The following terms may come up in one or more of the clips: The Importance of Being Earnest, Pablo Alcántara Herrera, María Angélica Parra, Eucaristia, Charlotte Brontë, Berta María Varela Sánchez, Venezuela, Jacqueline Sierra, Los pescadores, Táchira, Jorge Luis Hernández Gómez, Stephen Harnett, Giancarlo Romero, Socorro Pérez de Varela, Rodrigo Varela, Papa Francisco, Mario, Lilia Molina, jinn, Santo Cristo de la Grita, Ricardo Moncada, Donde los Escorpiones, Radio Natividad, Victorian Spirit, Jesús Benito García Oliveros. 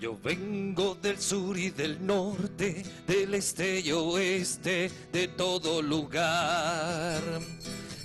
Yo vengo del sur y del norte, del este y oeste, de todo lugar.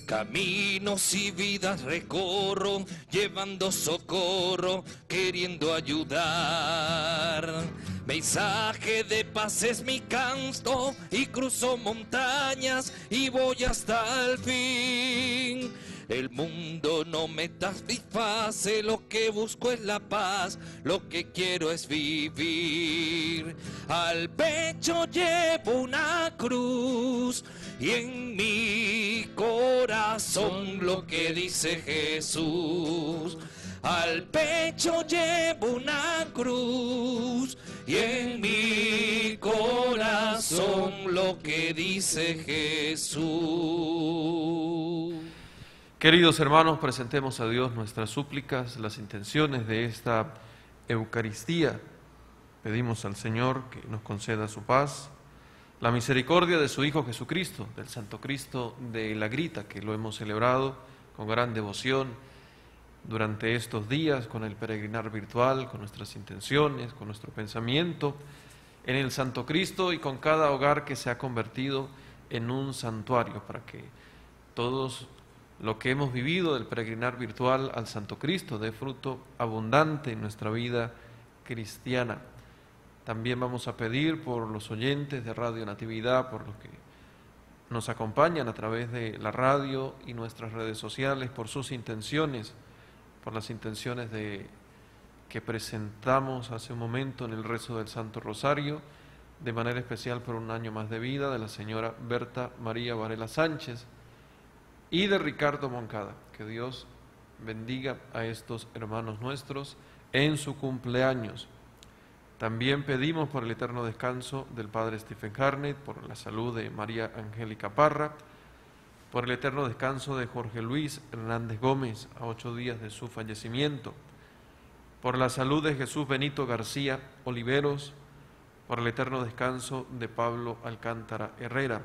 Caminos y vidas recorro, llevando socorro, queriendo ayudar. Mensaje de paz es mi canto, y cruzo montañas y voy hasta el fin. El mundo no me satisface, lo que busco es la paz, lo que quiero es vivir. Al pecho llevo una cruz y en mi corazón lo que dice Jesús. Al pecho llevo una cruz y en mi corazón lo que dice Jesús. Queridos hermanos, presentemos a Dios nuestras súplicas, las intenciones de esta Eucaristía. Pedimos al Señor que nos conceda su paz, la misericordia de su Hijo Jesucristo, del Santo Cristo de la Grita, que lo hemos celebrado con gran devoción durante estos días, con el peregrinar virtual, con nuestras intenciones, con nuestro pensamiento en el Santo Cristo y con cada hogar que se ha convertido en un santuario, para que todos lo que hemos vivido del peregrinar virtual al Santo Cristo dé fruto abundante en nuestra vida cristiana. También vamos a pedir por los oyentes de Radio Natividad, por los que nos acompañan a través de la radio y nuestras redes sociales, por sus intenciones, por las intenciones que presentamos hace un momento en el rezo del Santo Rosario, de manera especial por un año más de vida de la señora Berta María Varela Sánchez y de Ricardo Moncada. Que Dios bendiga a estos hermanos nuestros en su cumpleaños. También pedimos por el eterno descanso del padre Stephen Harnett, por la salud de María Angélica Parra, por el eterno descanso de Jorge Luis Hernández Gómez, a 8 días de su fallecimiento, por la salud de Jesús Benito García Oliveros, por el eterno descanso de Pablo Alcántara Herrera,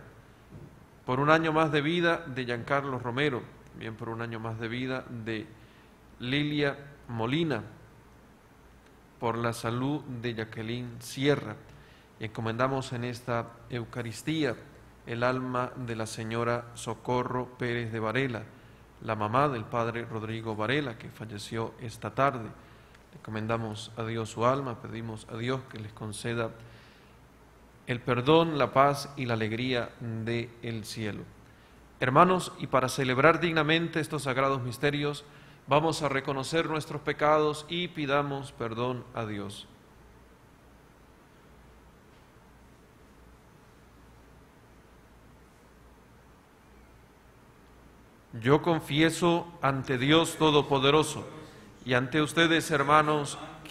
por un año más de vida de Giancarlo Romero, también por un año más de vida de Lilia Molina, por la salud de Jacqueline Sierra. Y encomendamos en esta Eucaristía el alma de la señora Socorro Pérez de Varela, la mamá del padre Rodrigo Varela, que falleció esta tarde. Le encomendamos a Dios su alma, pedimos a Dios que les conceda el perdón, la paz y la alegría del cielo. Hermanos, y para celebrar dignamente estos sagrados misterios, vamos a reconocer nuestros pecados y pidamos perdón a Dios. Yo confieso ante Dios Todopoderoso y ante ustedes, hermanos,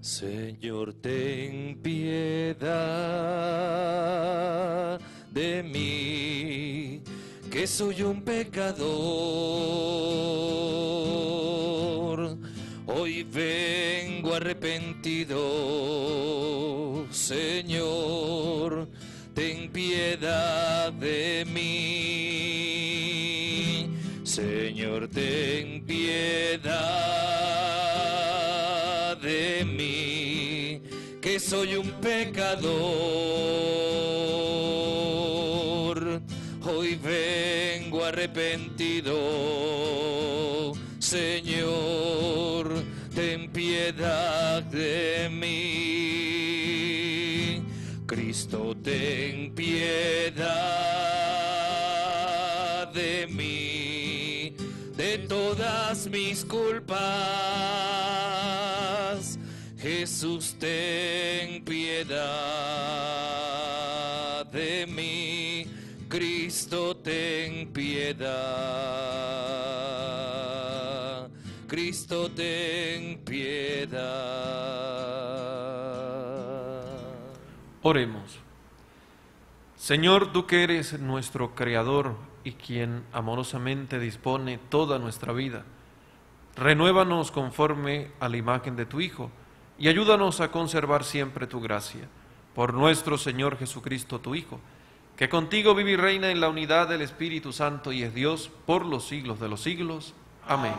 Señor, ten piedad de mí, que soy un pecador. Hoy vengo arrepentido. Señor, ten piedad de mí. Señor, ten piedad de mí, que soy un pecador. Hoy vengo arrepentido. Señor, ten piedad de mí. Cristo, ten piedad de mí, de todas mis culpas. Jesús, ten piedad de mí. Cristo, ten piedad. Cristo, ten piedad. Oremos. Señor, tú que eres nuestro Creador y quien amorosamente dispone toda nuestra vida, renuévanos conforme a la imagen de tu Hijo y ayúdanos a conservar siempre tu gracia. Por nuestro Señor Jesucristo, tu Hijo, que contigo vive y reina en la unidad del Espíritu Santo y es Dios por los siglos de los siglos. Amén.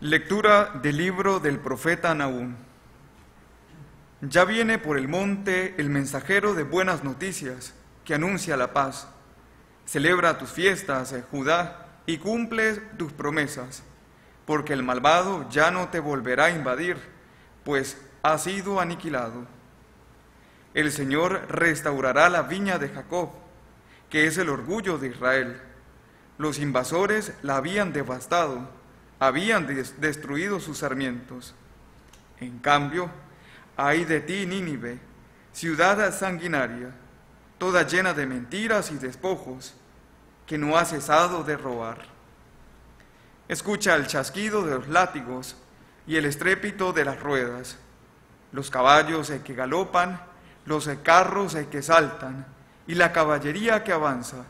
Lectura del libro del profeta Nahum. Ya viene por el monte el mensajero de buenas noticias, que anuncia la paz. Celebra tus fiestas, Judá, y cumple tus promesas, porque el malvado ya no te volverá a invadir, pues ha sido aniquilado. El Señor restaurará la viña de Jacob, que es el orgullo de Israel. Los invasores la habían devastado, habían destruido sus sarmientos. En cambio, ay de ti, Nínive, ciudad sanguinaria, toda llena de mentiras y despojos, que no ha cesado de robar. Escucha el chasquido de los látigos y el estrépito de las ruedas, los caballos que galopan, los carros que saltan y la caballería que avanza.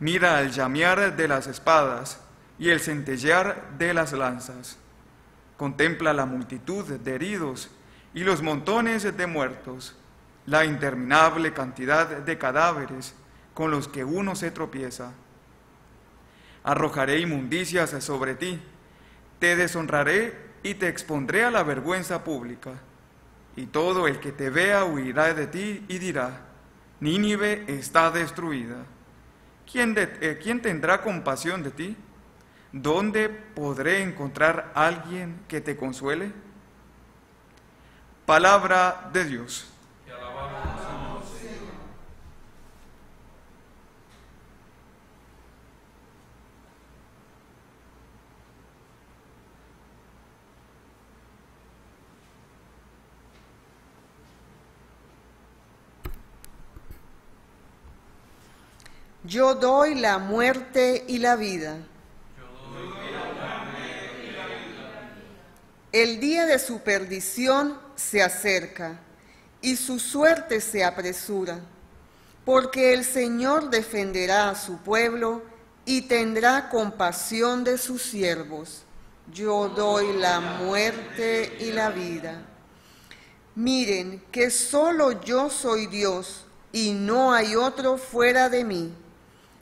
Mira el llamear de las espadas y el centellear de las lanzas. Contempla la multitud de heridos y los montones de muertos, la interminable cantidad de cadáveres con los que uno se tropieza. Arrojaré inmundicias sobre ti, te deshonraré y te expondré a la vergüenza pública. Y todo el que te vea huirá de ti y dirá, Nínive está destruida. ¿Quién tendrá compasión de ti? ¿Dónde podré encontrar a alguien que te consuele? Palabra de Dios. Te alabamos, Señor. Yo doy la muerte y la vida. El día de su perdición se acerca, y su suerte se apresura, porque el Señor defenderá a su pueblo y tendrá compasión de sus siervos. Yo doy la muerte y la vida. Miren que solo yo soy Dios, y no hay otro fuera de mí.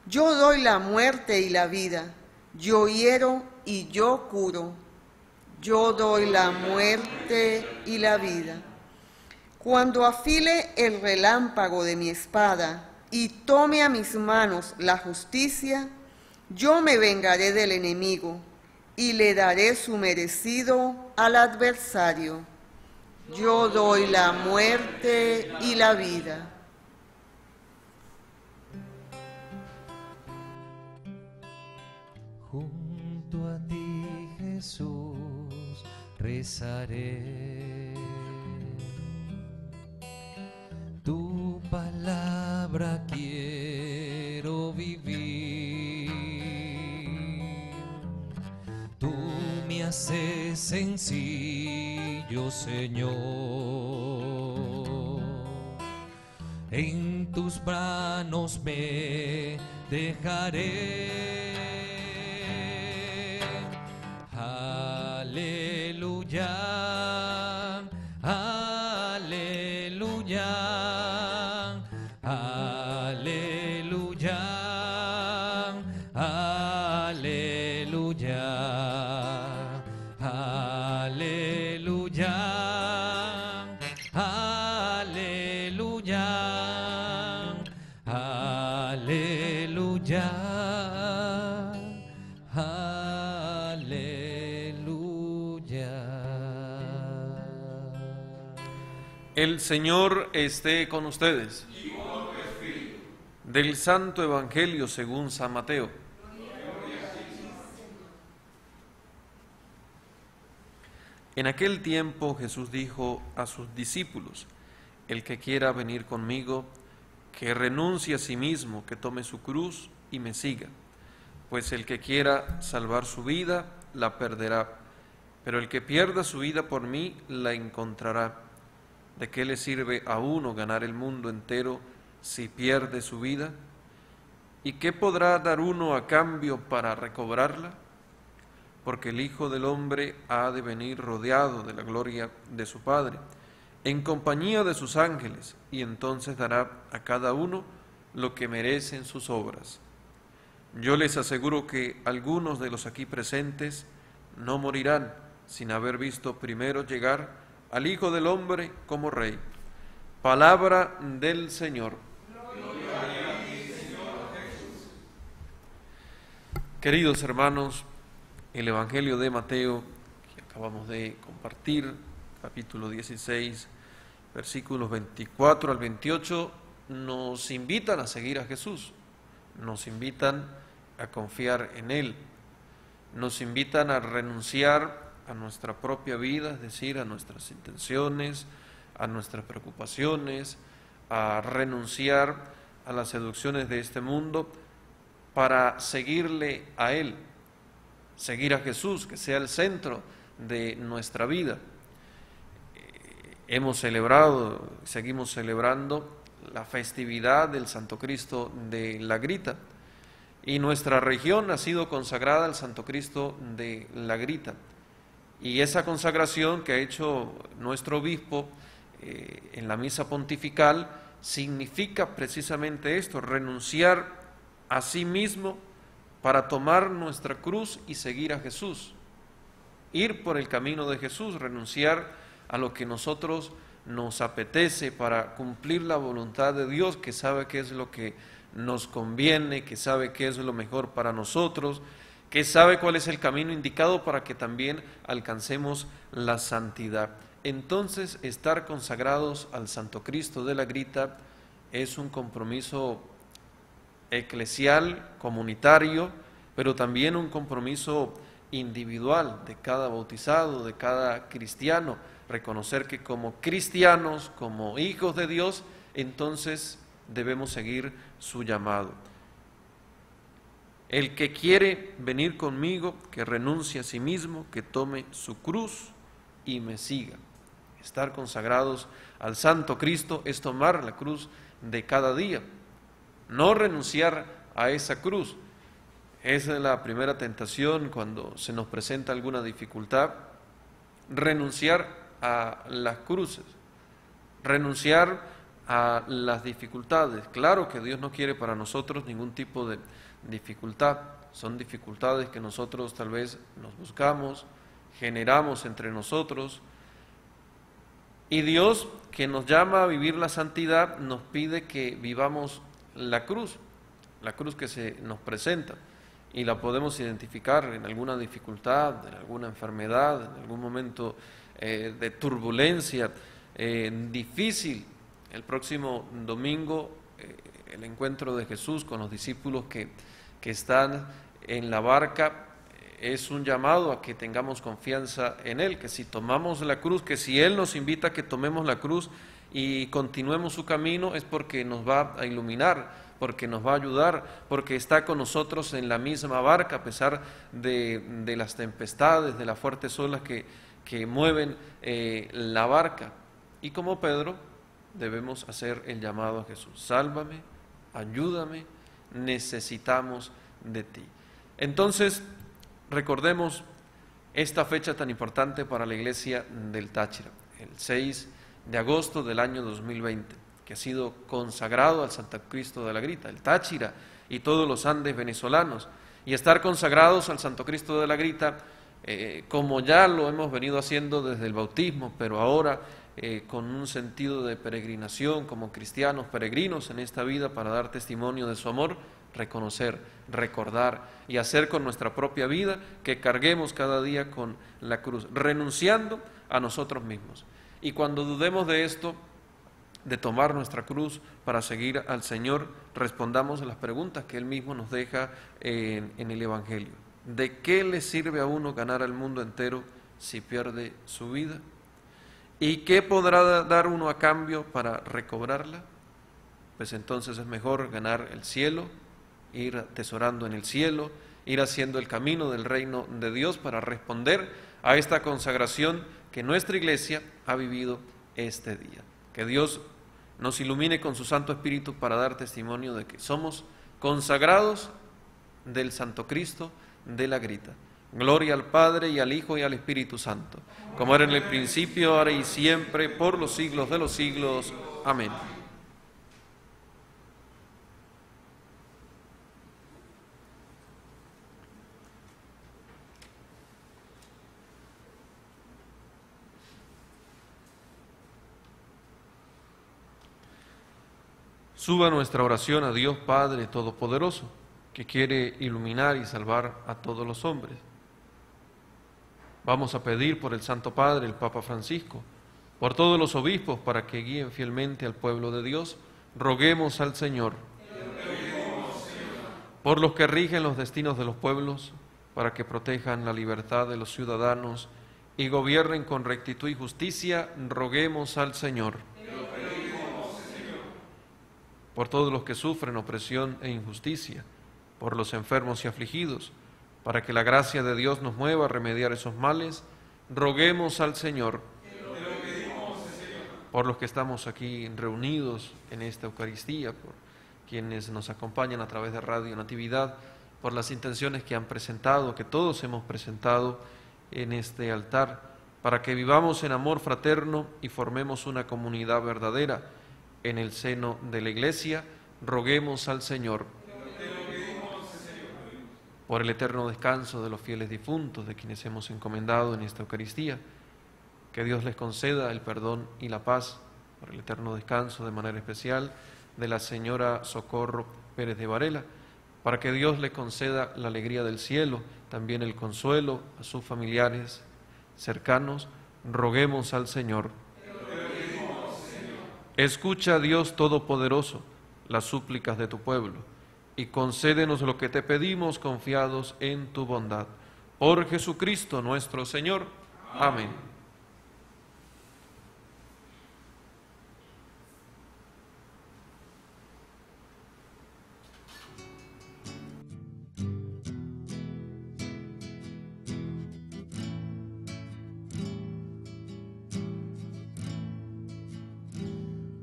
Yo doy la muerte y la vida, yo hiero y yo curo. Yo doy la muerte y la vida. Cuando afile el relámpago de mi espada y tome a mis manos la justicia, yo me vengaré del enemigo y le daré su merecido al adversario. Yo doy la muerte y la vida. Junto a ti, Jesús, rezaré. Tu palabra quiero vivir. Tú me haces sencillo, Señor. En tus manos me dejaré. Aleluya. Aleluya, aleluya, aleluya. El Señor esté con ustedes. Y con tu espíritu. Del Santo Evangelio según San Mateo. En aquel tiempo Jesús dijo a sus discípulos: el que quiera venir conmigo, que renuncie a sí mismo, que tome su cruz y me siga. Pues el que quiera salvar su vida, la perderá. Pero el que pierda su vida por mí, la encontrará. ¿De qué le sirve a uno ganar el mundo entero si pierde su vida? ¿Y qué podrá dar uno a cambio para recobrarla? Porque el Hijo del Hombre ha de venir rodeado de la gloria de su Padre, en compañía de sus ángeles, y entonces dará a cada uno lo que merecen sus obras. Yo les aseguro que algunos de los aquí presentes no morirán sin haber visto primero llegar al Hijo del Hombre como Rey. Palabra del Señor. Gloria a ti, Señor Jesús. Queridos hermanos, el Evangelio de Mateo, que acabamos de compartir, capítulo 16, versículos 24 al 28, nos invitan a seguir a Jesús, nos invitan a confiar en Él, nos invitan a renunciar a nuestra propia vida, es decir, a nuestras intenciones, a nuestras preocupaciones, a renunciar a las seducciones de este mundo para seguirle a Él, seguir a Jesús, que sea el centro de nuestra vida. Hemos celebrado, seguimos celebrando la festividad del Santo Cristo de la Grita, y nuestra región ha sido consagrada al Santo Cristo de la Grita. Y esa consagración que ha hecho nuestro obispo en la misa pontifical significa precisamente esto: renunciar a sí mismo para tomar nuestra cruz y seguir a Jesús, ir por el camino de Jesús, renunciar a lo que nosotros nos apetece para cumplir la voluntad de Dios, que sabe qué es lo que nos conviene, que sabe qué es lo mejor para nosotros, que sabe cuál es el camino indicado para que también alcancemos la santidad. Entonces, estar consagrados al Santo Cristo de la Grita es un compromiso eclesial, comunitario, pero también un compromiso individual de cada bautizado, de cada cristiano. Reconocer que como cristianos, como hijos de Dios, entonces debemos seguir su llamado. El que quiere venir conmigo, que renuncie a sí mismo, que tome su cruz y me siga. Estar consagrados al Santo Cristo es tomar la cruz de cada día, no renunciar a esa cruz. Esa es la primera tentación cuando se nos presenta alguna dificultad: renunciar a las cruces, renunciar a las dificultades. Claro que Dios no quiere para nosotros ningún tipo de dificultad, son dificultades que nosotros tal vez nos buscamos, generamos entre nosotros, y Dios, que nos llama a vivir la santidad, nos pide que vivamos la cruz que se nos presenta, y la podemos identificar en alguna dificultad, en alguna enfermedad, en algún momento de turbulencia difícil. El próximo domingo, el encuentro de Jesús con los discípulos que están en la barca es un llamado a que tengamos confianza en Él, que si tomamos la cruz, que si Él nos invita a que tomemos la cruz y continuemos su camino, es porque nos va a iluminar, porque nos va a ayudar, porque está con nosotros en la misma barca, a pesar de las tempestades, de las fuertes olas que mueven la barca. Y como Pedro, debemos hacer el llamado a Jesús: sálvame, ayúdame, necesitamos de ti. Entonces, recordemos esta fecha tan importante para la Iglesia del Táchira, el 6 de agosto del año 2020, que ha sido consagrado al Santo Cristo de la Grita, el Táchira y todos los Andes venezolanos. Y estar consagrados al Santo Cristo de la Grita, como ya lo hemos venido haciendo desde el bautismo, pero ahora con un sentido de peregrinación, como cristianos peregrinos en esta vida, para dar testimonio de su amor, reconocer, recordar y hacer con nuestra propia vida que carguemos cada día con la cruz, renunciando a nosotros mismos. Y cuando dudemos de esto, de tomar nuestra cruz para seguir al Señor, respondamos a las preguntas que Él mismo nos deja en el Evangelio. ¿De qué le sirve a uno ganar al mundo entero si pierde su vida? ¿Y qué podrá dar uno a cambio para recobrarla? Pues entonces es mejor ganar el cielo, ir atesorando en el cielo, ir haciendo el camino del reino de Dios para responder a esta consagración que nuestra Iglesia ha vivido este día. Que Dios nos ilumine con su Santo Espíritu para dar testimonio de que somos consagrados del Santo Cristo de la Grita. Gloria al Padre, y al Hijo, y al Espíritu Santo, como era en el principio, ahora y siempre, por los siglos de los siglos. Amén. Suba nuestra oración a Dios Padre Todopoderoso, que quiere iluminar y salvar a todos los hombres. Vamos a pedir por el Santo Padre, el Papa Francisco, por todos los obispos para que guíen fielmente al pueblo de Dios. Roguemos al Señor. Por los que rigen los destinos de los pueblos, para que protejan la libertad de los ciudadanos y gobiernen con rectitud y justicia, roguemos al Señor. Por todos los que sufren opresión e injusticia, por los enfermos y afligidos, para que la gracia de Dios nos mueva a remediar esos males, roguemos al Señor. Por los que estamos aquí reunidos en esta Eucaristía, por quienes nos acompañan a través de Radio Natividad, por las intenciones que han presentado, que todos hemos presentado en este altar, para que vivamos en amor fraterno y formemos una comunidad verdadera en el seno de la Iglesia, roguemos al Señor. Por el eterno descanso de los fieles difuntos, de quienes hemos encomendado en esta Eucaristía, que Dios les conceda el perdón y la paz. Por el eterno descanso, de manera especial, de la señora Socorro Pérez de Varela, para que Dios le conceda la alegría del cielo, también el consuelo a sus familiares cercanos, roguemos al Señor. Escucha, Dios Todopoderoso, las súplicas de tu pueblo, y concédenos lo que te pedimos confiados en tu bondad. Por Jesucristo nuestro Señor. Amén.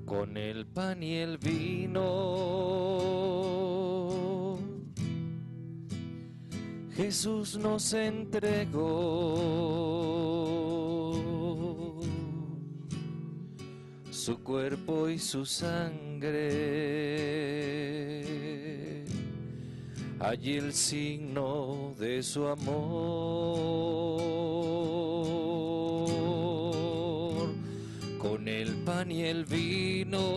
Con el pan y el vino, Jesús nos entregó su cuerpo y su sangre, allí el signo de su amor. Con el pan y el vino,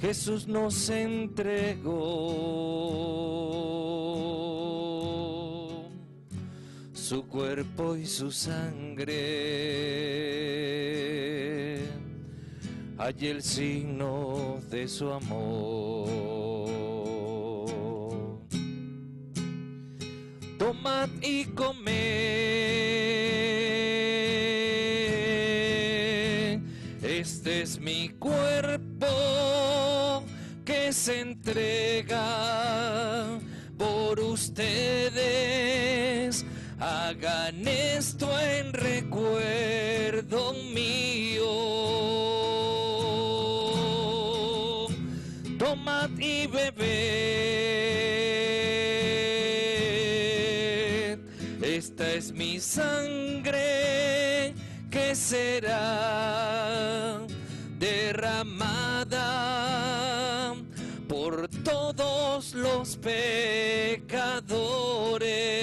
Jesús nos entregó su cuerpo y su sangre, allí el signo de su amor. Tomad y comed. Este es mi cuerpo que se entrega por ustedes. Hagan esto en recuerdo mío. Tomad y bebed. Esta es mi sangre que será derramada por todos los pecadores.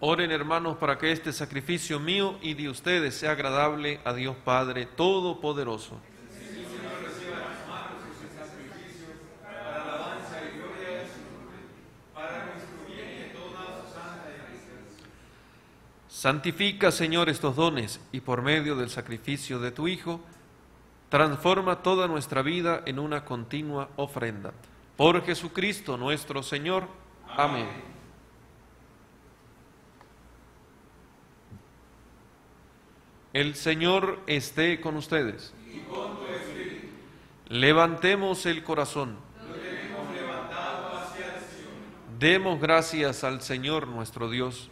Oren, hermanos, para que este sacrificio mío y de ustedes sea agradable a Dios Padre Todopoderoso. Santifica, Señor, estos dones y por medio del sacrificio de tu Hijo, transforma toda nuestra vida en una continua ofrenda. Por Jesucristo nuestro Señor. Amén. El Señor esté con ustedes. Y con tu espíritu. Levantemos el corazón. Lo tenemos levantado hacia el Señor. Demos gracias al Señor nuestro Dios.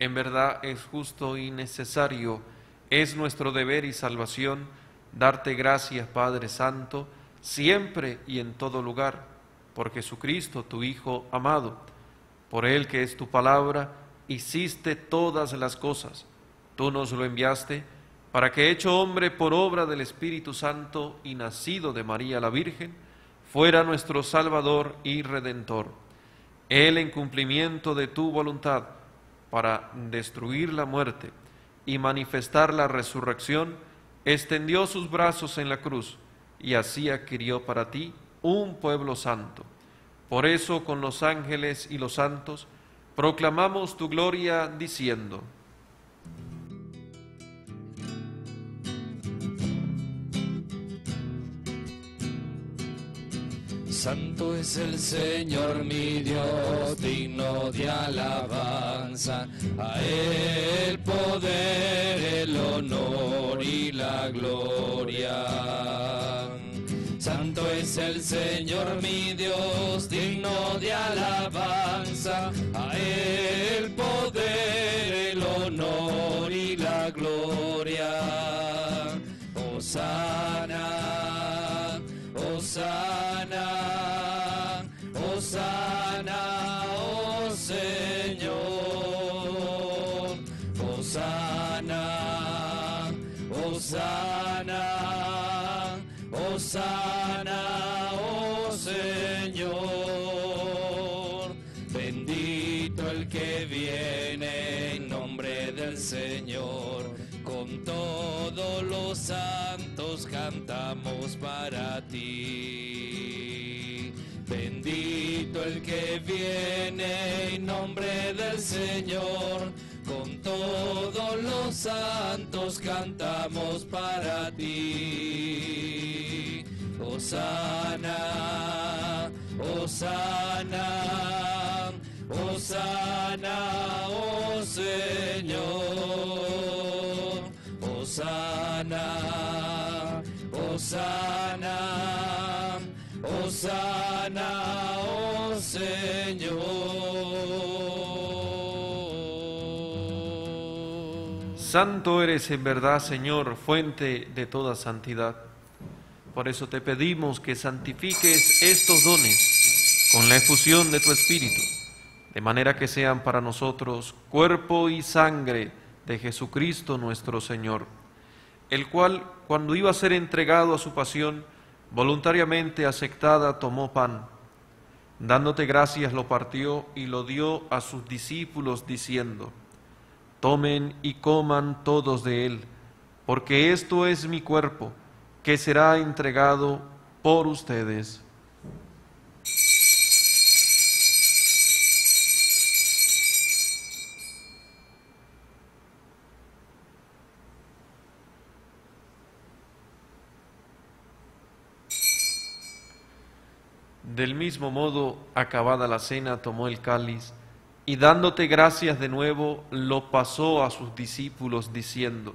En verdad es justo y necesario, es nuestro deber y salvación, darte gracias, Padre Santo, siempre y en todo lugar, por Jesucristo, tu Hijo amado, por Él que es tu palabra, hiciste todas las cosas. Tú nos lo enviaste para que, hecho hombre por obra del Espíritu Santo y nacido de María la Virgen, fuera nuestro Salvador y Redentor. Él, en cumplimiento de tu voluntad, para destruir la muerte y manifestar la resurrección, extendió sus brazos en la cruz y así adquirió para ti un pueblo santo. Por eso, con los ángeles y los santos, proclamamos tu gloria diciendo: Santo es el Señor mi Dios, digno de alabanza, a Él el poder, el honor y la gloria. Santo es el Señor mi Dios, digno de alabanza, a Él el poder, el honor y la gloria. Hosana, hosana. Hosana, oh Señor, hosana, hosana, hosana, oh Señor. Bendito el que viene en nombre del Señor, con todos los santos cantamos para ti. Bendito el que viene en nombre del Señor, con todos los santos cantamos para ti. Hosana, hosana, hosana, oh Señor. Hosana, hosana, hosana, oh Señor. Santo eres en verdad, Señor, fuente de toda santidad. Por eso te pedimos que santifiques estos dones con la efusión de tu Espíritu, de manera que sean para nosotros cuerpo y sangre de Jesucristo nuestro Señor, el cual, cuando iba a ser entregado a su pasión voluntariamente aceptada, tomó pan, dándote gracias lo partió y lo dio a sus discípulos diciendo: tomen y coman todos de él, porque esto es mi cuerpo, que será entregado por ustedes. Del mismo modo, acabada la cena, tomó el cáliz y, dándote gracias de nuevo, lo pasó a sus discípulos diciendo: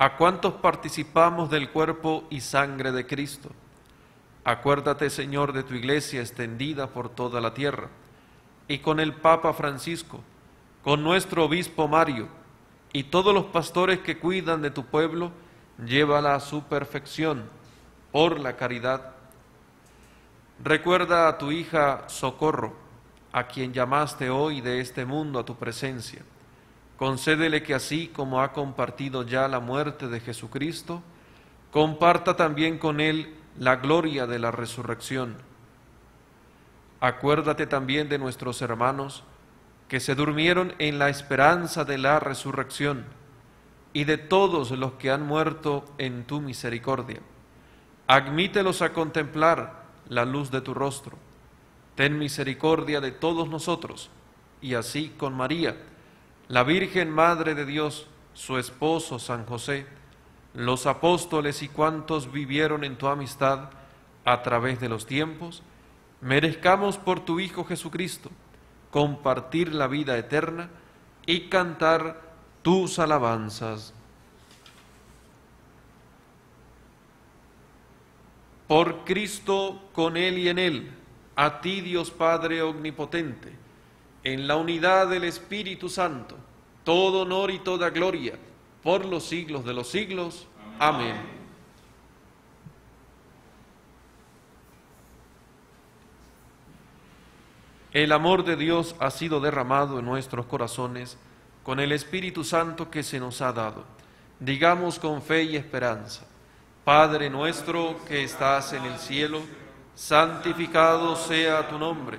a cuantos participamos del cuerpo y sangre de Cristo. Acuérdate, Señor, de tu Iglesia extendida por toda la tierra, y con el Papa Francisco, con nuestro Obispo Mario, y todos los pastores que cuidan de tu pueblo, llévala a su perfección por la caridad. Recuerda a tu hija Socorro, a quien llamaste hoy de este mundo a tu presencia. Concédele que así como ha compartido ya la muerte de Jesucristo, comparta también con él la gloria de la resurrección. Acuérdate también de nuestros hermanos que se durmieron en la esperanza de la resurrección y de todos los que han muerto en tu misericordia. Admítelos a contemplar la luz de tu rostro. Ten misericordia de todos nosotros, y así con María, la Virgen Madre de Dios, su esposo San José, los apóstoles y cuantos vivieron en tu amistad a través de los tiempos, merezcamos por tu Hijo Jesucristo compartir la vida eterna y cantar tus alabanzas. Por Cristo, con Él y en Él, a ti, Dios Padre Omnipotente, en la unidad del Espíritu Santo, todo honor y toda gloria, por los siglos de los siglos. Amén. Amén. El amor de Dios ha sido derramado en nuestros corazones con el Espíritu Santo que se nos ha dado. Digamos con fe y esperanza: Padre nuestro que estás en el cielo, santificado sea tu nombre,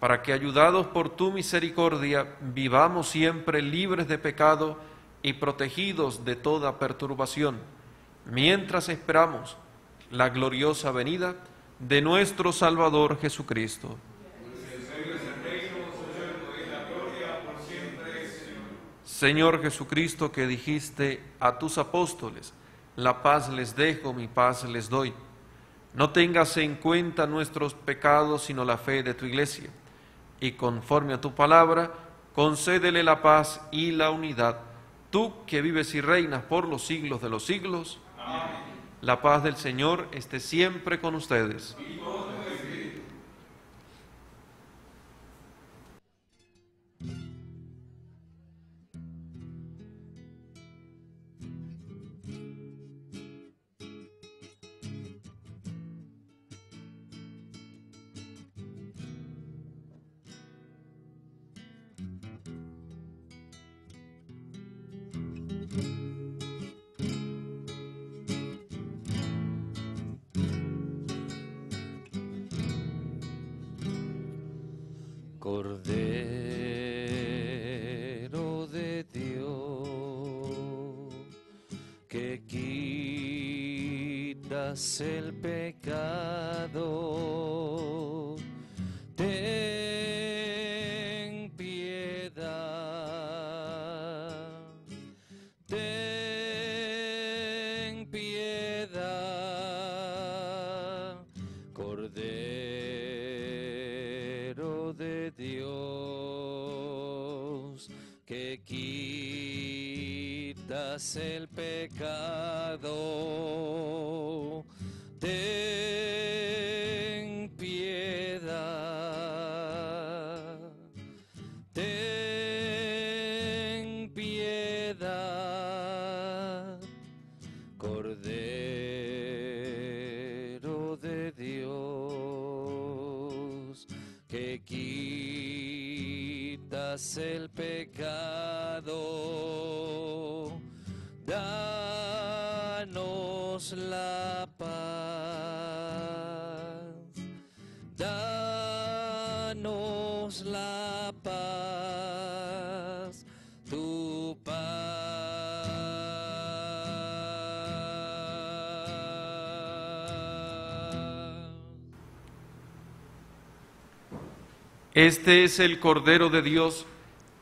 para que, ayudados por tu misericordia, vivamos siempre libres de pecado y protegidos de toda perturbación, mientras esperamos la gloriosa venida de nuestro Salvador Jesucristo. Señor Jesucristo, que dijiste a tus apóstoles: la paz les dejo, mi paz les doy. No tengas en cuenta nuestros pecados, sino la fe de tu Iglesia. Y conforme a tu palabra, concédele la paz y la unidad. Tú que vives y reinas por los siglos de los siglos. Amén. La paz del Señor esté siempre con ustedes. Y con tu espíritu. Cordero de Dios, que quitas el pecado, ten piedad, ten piedad. Cordero de Dios, que quitas el pecado, ten piedad, ten piedad. Cordero de Dios, que quitas el pecado, danos danos la paz, danos la paz, tu paz. Este es el Cordero de Dios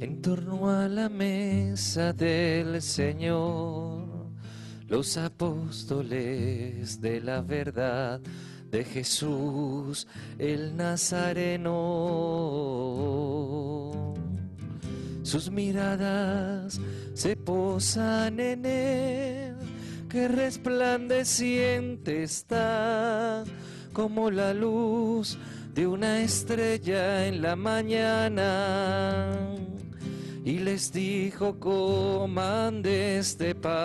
En torno a la mesa del Señor, los apóstoles de la verdad de Jesús el Nazareno. Sus miradas se posan en Él, que resplandeciente está como la luz de una estrella en la mañana. Y les dijo, coman de este pan.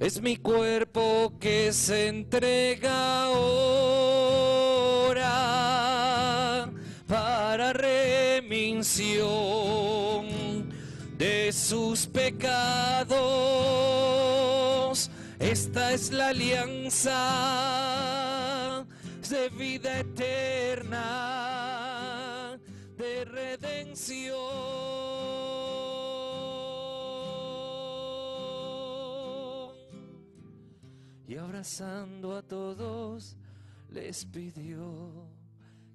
Es mi cuerpo que se entrega ahora para remisión de sus pecados. Esta es la alianza de vida eterna, de redención. Y abrazando a todos les pidió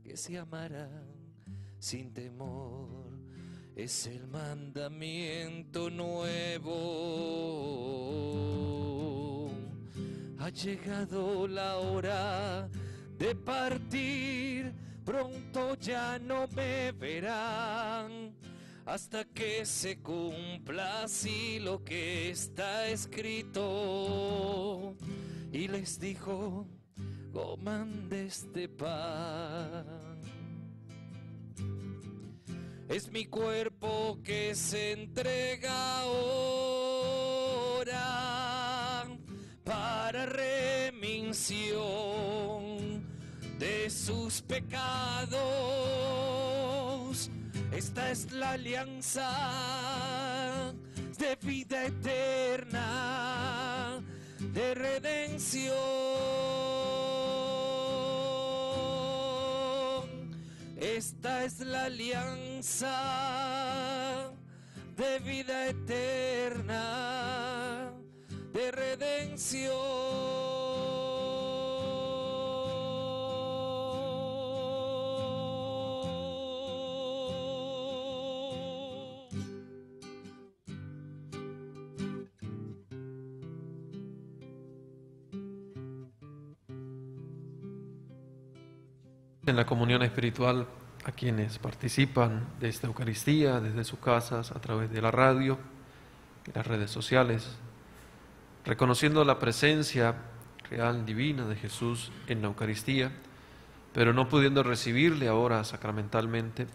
que se amaran sin temor. Es el mandamiento nuevo. Ha llegado la hora de partir. Pronto ya no me verán, hasta que se cumpla así lo que está escrito. Y les dijo, coman de este pan. Es mi cuerpo que se entrega ahora para remisión de sus pecados. Esta es la alianza de vida eterna, de redención. Esta es la alianza de vida eterna, de redención. En la comunión espiritual a quienes participan de esta Eucaristía desde sus casas, a través de la radio y las redes sociales, reconociendo la presencia real divina de Jesús en la Eucaristía, pero no pudiendo recibirle ahora sacramentalmente,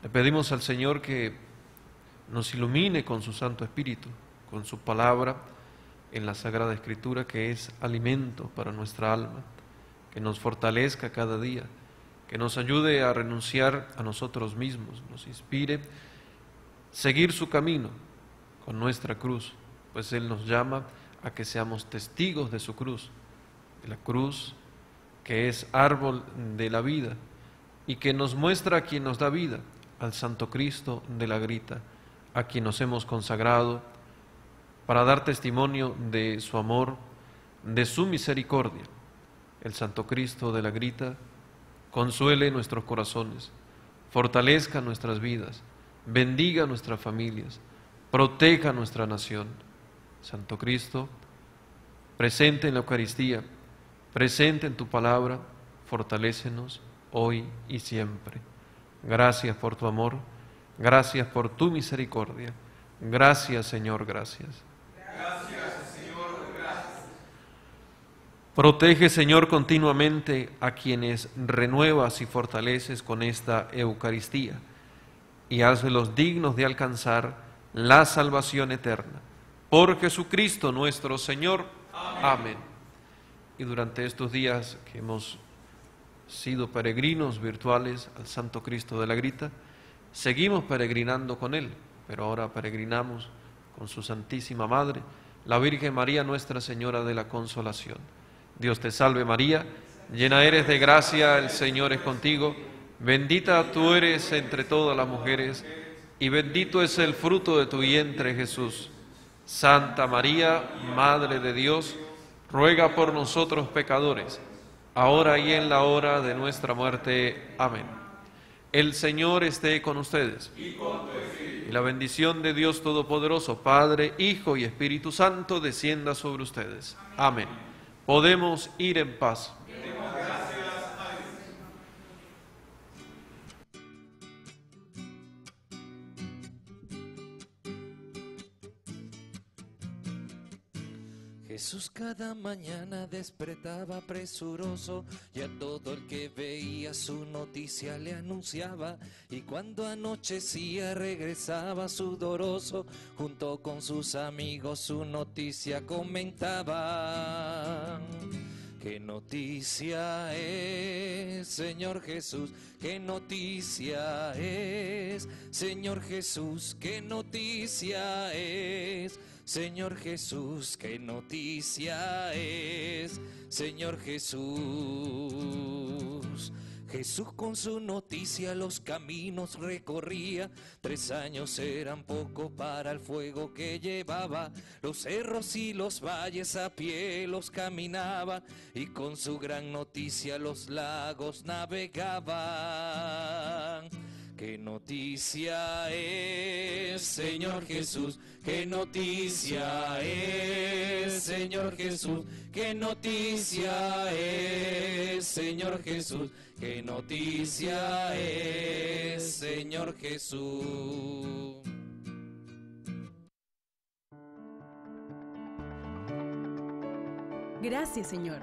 le pedimos al Señor que nos ilumine con su Santo Espíritu, con su palabra en la Sagrada Escritura, que es alimento para nuestra alma, que nos fortalezca cada día, que nos ayude a renunciar a nosotros mismos, nos inspire a seguir su camino con nuestra cruz, pues Él nos llama a que seamos testigos de su cruz, la cruz, que es árbol de la vida y que nos muestra a quien nos da vida, al Santo Cristo de la Grita, a quien nos hemos consagrado para dar testimonio de su amor, de su misericordia. El Santo Cristo de la Grita consuele nuestros corazones, fortalezca nuestras vidas, bendiga nuestras familias, proteja nuestra nación. Santo Cristo, presente en la Eucaristía, presente en tu palabra, fortalécenos hoy y siempre. Gracias por tu amor, gracias por tu misericordia. Gracias, Señor, gracias. Gracias, Señor, gracias. Protege, Señor, continuamente a quienes renuevas y fortaleces con esta Eucaristía, y hazlos dignos de alcanzar la salvación eterna. Por Jesucristo nuestro Señor. Amén. Amén. Y durante estos días que hemos sido peregrinos virtuales al Santo Cristo de la Grita, seguimos peregrinando con Él, pero ahora peregrinamos con su Santísima Madre, la Virgen María, Nuestra Señora de la Consolación. Dios te salve María, llena eres de gracia, el Señor es contigo, bendita tú eres entre todas las mujeres, y bendito es el fruto de tu vientre Jesús. Santa María, Madre de Dios, ruega por nosotros pecadores, ahora y en la hora de nuestra muerte. Amén. El Señor esté con ustedes. Y con tu espíritu. Y la bendición de Dios Todopoderoso, Padre, Hijo y Espíritu Santo, descienda sobre ustedes. Amén. Podemos ir en paz. Jesús cada mañana despertaba presuroso y a todo el que veía su noticia le anunciaba, y cuando anochecía regresaba sudoroso, junto con sus amigos su noticia comentaba. Qué noticia es, Señor Jesús, qué noticia es, Señor Jesús, qué noticia es, Señor Jesús, qué noticia es, Señor Jesús. Jesús con su noticia los caminos recorría, 3 años eran poco para el fuego que llevaba, los cerros y los valles a pie los caminaba, y con su gran noticia los lagos navegaban. Qué noticia es, Señor Jesús, qué noticia es, Señor Jesús, qué noticia es, Señor Jesús, qué noticia es, Señor Jesús. Gracias, Señor,